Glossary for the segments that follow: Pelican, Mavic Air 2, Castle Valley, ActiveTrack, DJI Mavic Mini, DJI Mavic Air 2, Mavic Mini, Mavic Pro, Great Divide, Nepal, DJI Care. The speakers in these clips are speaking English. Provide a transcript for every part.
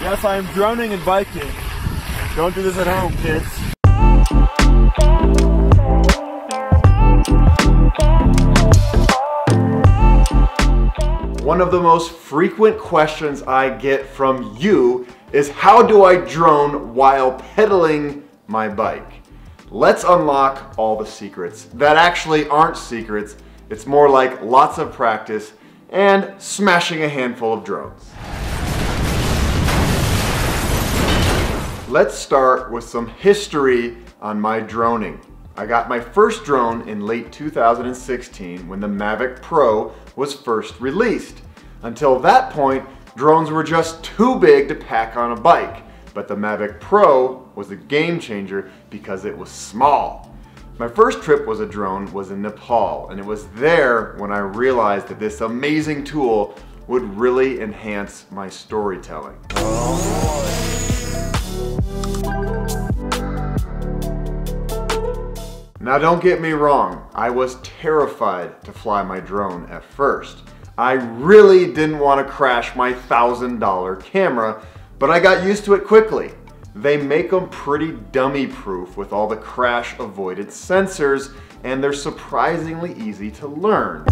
Yes, I am drowning in Viking. Don't do this at home, kids. One of the most frequent questions I get from you is how do I drone while pedaling my bike? Let's unlock all the secrets that actually aren't secrets. It's more like lots of practice and smashing a handful of drones. Let's start with some history on my droning. I got my first drone in late 2016 when the Mavic Pro was first released. Until that point, drones were just too big to pack on a bike, but the Mavic Pro was a game changer because it was small. My first trip with a drone was in Nepal, and it was there when I realized that this amazing tool would really enhance my storytelling. Now don't get me wrong, I was terrified to fly my drone at first. I really didn't want to crash my $1,000 camera, but I got used to it quickly. They make them pretty dummy-proof with all the crash-avoided sensors, and they're surprisingly easy to learn.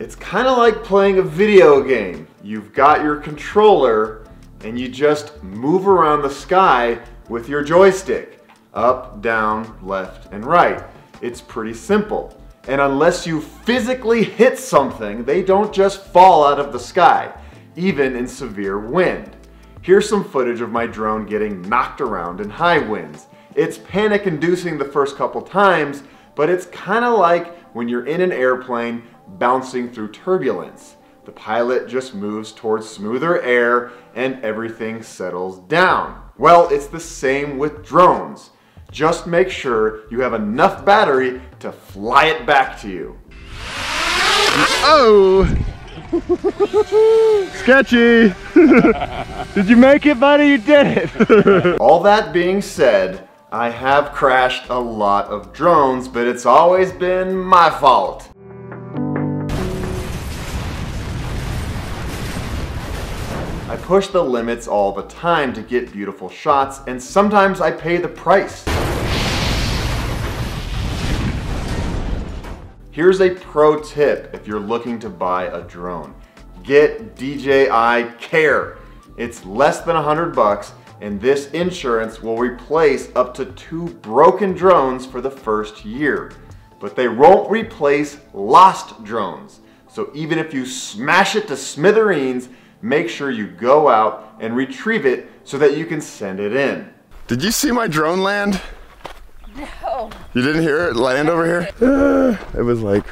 It's kind of like playing a video game. You've got your controller, and you just move around the sky with your joystick. Up, down, left, and right. It's pretty simple. And unless you physically hit something, they don't just fall out of the sky, even in severe wind. Here's some footage of my drone getting knocked around in high winds. It's panic-inducing the first couple times, but it's kind of like when you're in an airplane bouncing through turbulence. The pilot just moves towards smoother air and everything settles down. Well, it's the same with drones. Just make sure you have enough battery to fly it back to you. Oh! Sketchy! Did you make it, buddy? You did it! All that being said, I have crashed a lot of drones, but it's always been my fault. I push the limits all the time to get beautiful shots, and sometimes I pay the price. Here's a pro tip if you're looking to buy a drone. Get DJI Care. It's less than $100 and this insurance will replace up to 2 broken drones for the first year. But they won't replace lost drones. So even if you smash it to smithereens, make sure you go out and retrieve it so that you can send it in. Did you see my drone land? No. You didn't hear it land over here? It was like,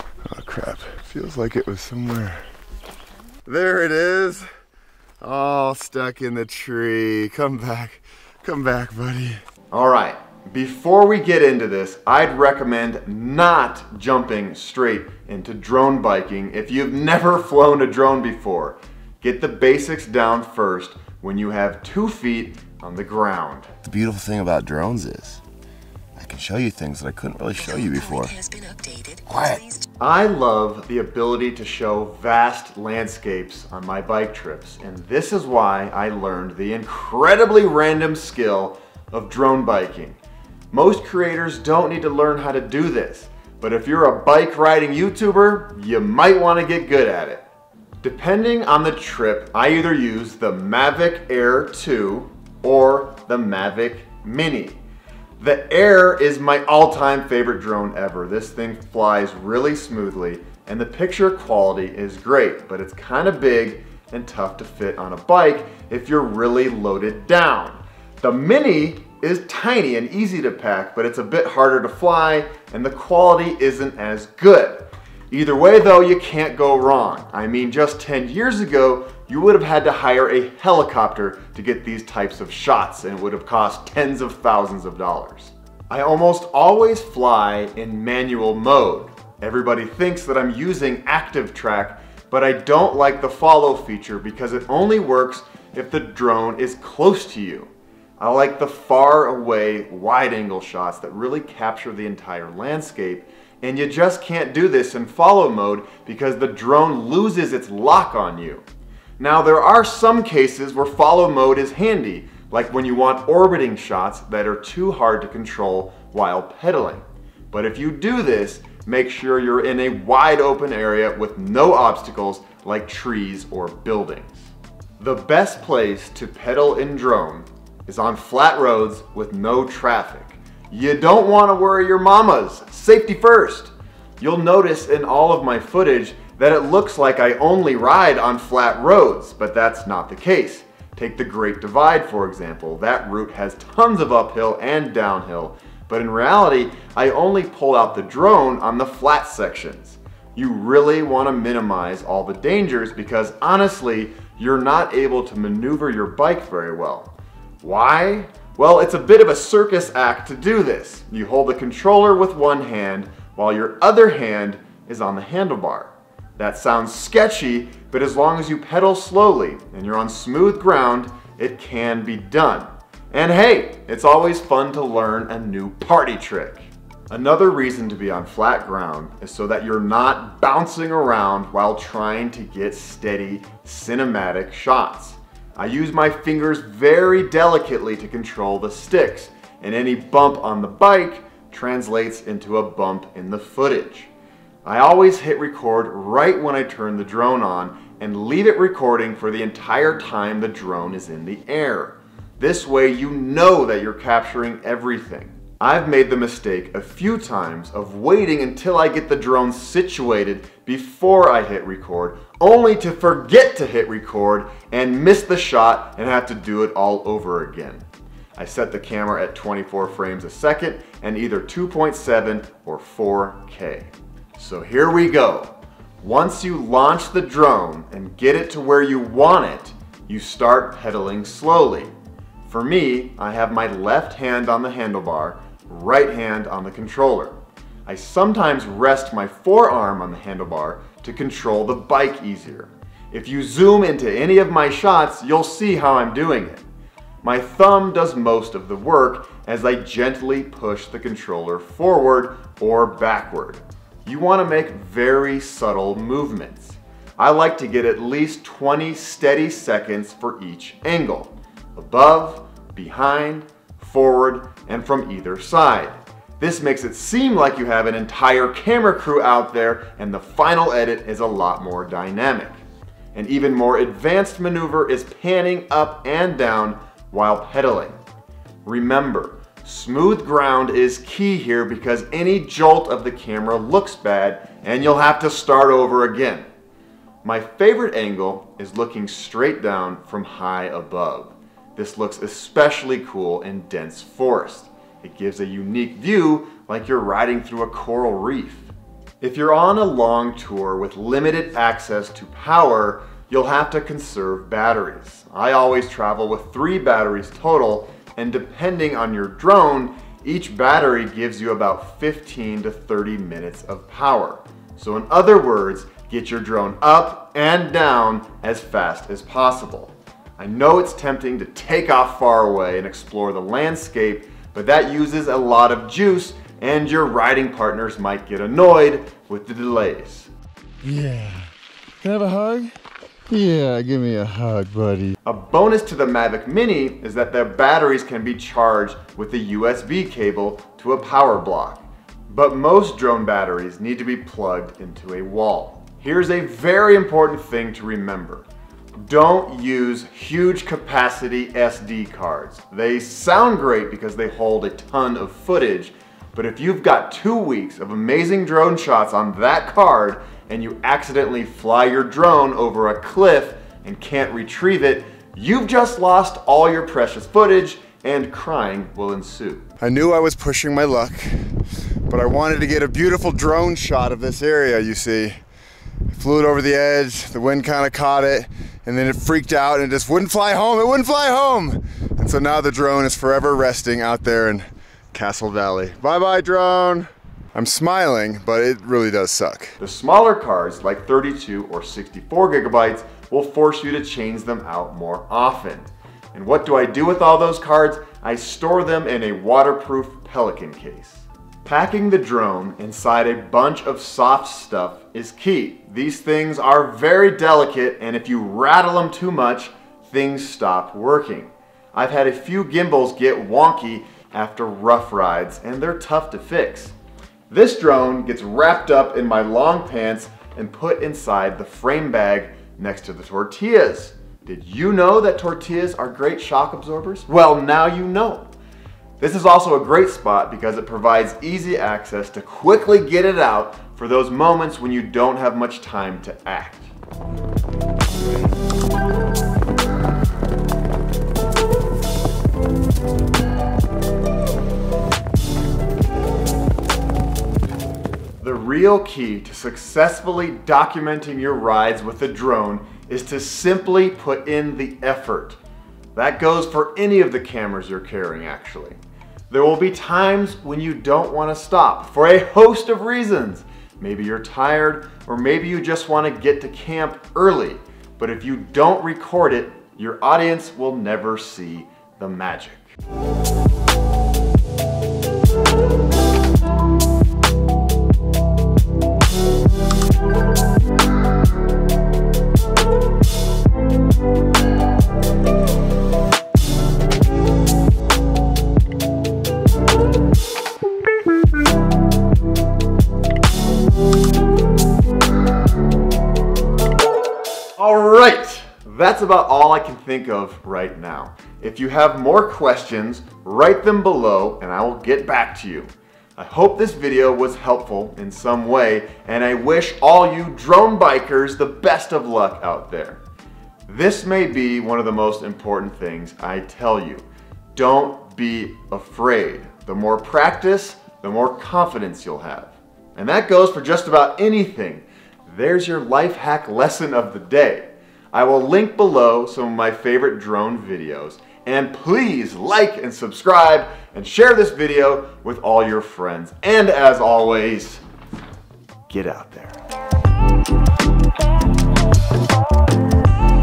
oh crap. It feels like it was somewhere. There it is. All stuck in the tree. Come back, buddy. All right, before we get into this, I'd recommend not jumping straight into drone biking if you've never flown a drone before. Get the basics down first when you have 2 feet on the ground. The beautiful thing about drones is I can show you things that I couldn't really show you before. Quiet. I love the ability to show vast landscapes on my bike trips, and this is why I learned the incredibly random skill of drone biking. Most creators don't need to learn how to do this, but if you're a bike riding YouTuber, you might want to get good at it. Depending on the trip, I either use the Mavic Air 2 or the Mavic Mini. The Air is my all-time favorite drone ever. This thing flies really smoothly and the picture quality is great, but it's kind of big and tough to fit on a bike if you're really loaded down. The Mini is tiny and easy to pack, but it's a bit harder to fly and the quality isn't as good. Either way though, you can't go wrong. I mean, just 10 years ago, you would have had to hire a helicopter to get these types of shots and it would have cost tens of thousands of dollars. I almost always fly in manual mode. Everybody thinks that I'm using ActiveTrack, but I don't like the follow feature because it only works if the drone is close to you. I like the far away wide angle shots that really capture the entire landscape And you just can't do this in follow mode because the drone loses its lock on you. Now there are some cases where follow mode is handy, like when you want orbiting shots that are too hard to control while pedaling. But if you do this, make sure you're in a wide open area with no obstacles like trees or buildings. The best place to pedal in drone is on flat roads with no traffic. You don't want to worry your mamas. Safety first. You'll notice in all of my footage that it looks like I only ride on flat roads, but that's not the case. Take the Great Divide, for example. That route has tons of uphill and downhill, but in reality, I only pull out the drone on the flat sections. You really want to minimize all the dangers because honestly, you're not able to maneuver your bike very well. Why? Well, it's a bit of a circus act to do this. You hold the controller with one hand while your other hand is on the handlebar. That sounds sketchy, but as long as you pedal slowly and you're on smooth ground, it can be done. And hey, it's always fun to learn a new party trick. Another reason to be on flat ground is so that you're not bouncing around while trying to get steady cinematic shots. I use my fingers very delicately to control the sticks, and any bump on the bike translates into a bump in the footage. I always hit record right when I turn the drone on and leave it recording for the entire time the drone is in the air. This way you know that you're capturing everything. I've made the mistake a few times of waiting until I get the drone situated before I hit record, only to forget to hit record and miss the shot and have to do it all over again. I set the camera at 24 frames a second and either 2.7 or 4K. So here we go. Once you launch the drone and get it to where you want it, you start pedaling slowly. For me, I have my left hand on the handlebar, right hand on the controller. I sometimes rest my forearm on the handlebar to control the bike easier. If you zoom into any of my shots, you'll see how I'm doing it. My thumb does most of the work as I gently push the controller forward or backward. You want to make very subtle movements. I like to get at least 20 steady seconds for each angle. Above, behind, forward, and from either side. This makes it seem like you have an entire camera crew out there, and the final edit is a lot more dynamic. An even more advanced maneuver is panning up and down while pedaling. Remember, smooth ground is key here because any jolt of the camera looks bad and you'll have to start over again. My favorite angle is looking straight down from high above. This looks especially cool in dense forest. It gives a unique view like you're riding through a coral reef. If you're on a long tour with limited access to power, you'll have to conserve batteries. I always travel with 3 batteries total, and depending on your drone, each battery gives you about 15 to 30 minutes of power. So in other words, get your drone up and down as fast as possible. I know it's tempting to take off far away and explore the landscape, but that uses a lot of juice and your riding partners might get annoyed with the delays. Yeah. Can I have a hug? Yeah, give me a hug, buddy. A bonus to the Mavic Mini is that their batteries can be charged with a USB cable to a power block, but most drone batteries need to be plugged into a wall. Here's a very important thing to remember. Don't use huge capacity SD cards. They sound great because they hold a ton of footage, but if you've got 2 weeks of amazing drone shots on that card and you accidentally fly your drone over a cliff and can't retrieve it, you've just lost all your precious footage and crying will ensue. I knew I was pushing my luck, but I wanted to get a beautiful drone shot of this area, you see. I flew it over the edge, the wind kind of caught it, and then it freaked out and it just wouldn't fly home, it wouldn't fly home! And so now the drone is forever resting out there in Castle Valley. Bye-bye, drone! I'm smiling, but it really does suck. The smaller cards, like 32 or 64 gigabytes, will force you to change them out more often. And what do I do with all those cards? I store them in a waterproof Pelican case. Packing the drone inside a bunch of soft stuff is key. These things are very delicate, and if you rattle them too much, things stop working. I've had a few gimbals get wonky after rough rides, and they're tough to fix. This drone gets wrapped up in my long pants and put inside the frame bag next to the tortillas. Did you know that tortillas are great shock absorbers? Well, now you know. This is also a great spot because it provides easy access to quickly get it out for those moments when you don't have much time to act. The real key to successfully documenting your rides with a drone is to simply put in the effort. That goes for any of the cameras you're carrying, actually. There will be times when you don't want to stop for a host of reasons. Maybe you're tired, or maybe you just want to get to camp early. But if you don't record it, your audience will never see the magic. That's about all I can think of right now. If you have more questions, write them below and I will get back to you. I hope this video was helpful in some way, and I wish all you drone bikers the best of luck out there. This may be one of the most important things I tell you. Don't be afraid. The more practice, the more confidence you'll have. And that goes for just about anything. There's your life hack lesson of the day. I will link below some of my favorite drone videos, and please like and subscribe and share this video with all your friends. And as always, get out there.